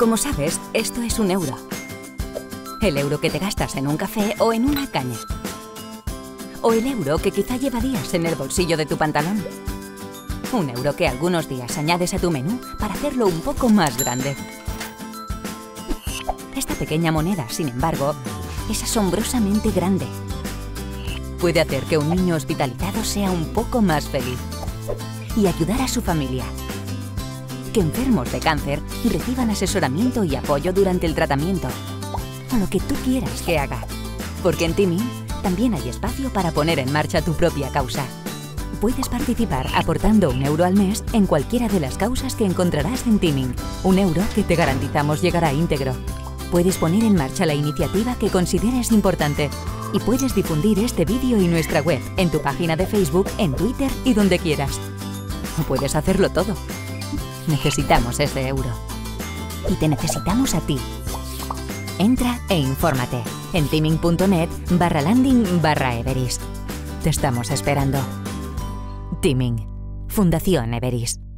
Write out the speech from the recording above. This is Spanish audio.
Como sabes, esto es €1. El euro que te gastas en un café o en una caña. O el euro que quizá llevarías en el bolsillo de tu pantalón. Un euro que algunos días añades a tu menú para hacerlo un poco más grande. Esta pequeña moneda, sin embargo, es asombrosamente grande. Puede hacer que un niño hospitalizado sea un poco más feliz y ayudar a su familia. Que enfermos de cáncer reciban asesoramiento y apoyo durante el tratamiento. O lo que tú quieras que haga. Porque en Teaming también hay espacio para poner en marcha tu propia causa. Puedes participar aportando €1 al mes en cualquiera de las causas que encontrarás en Teaming. €1 que te garantizamos llegará íntegro. Puedes poner en marcha la iniciativa que consideres importante. Y puedes difundir este vídeo y nuestra web, en tu página de Facebook, en Twitter y donde quieras. O puedes hacerlo todo. Necesitamos ese euro. Y te necesitamos a ti. Entra e infórmate en teaming.net/landing/Everis. Te estamos esperando. Teaming. Fundación Everis.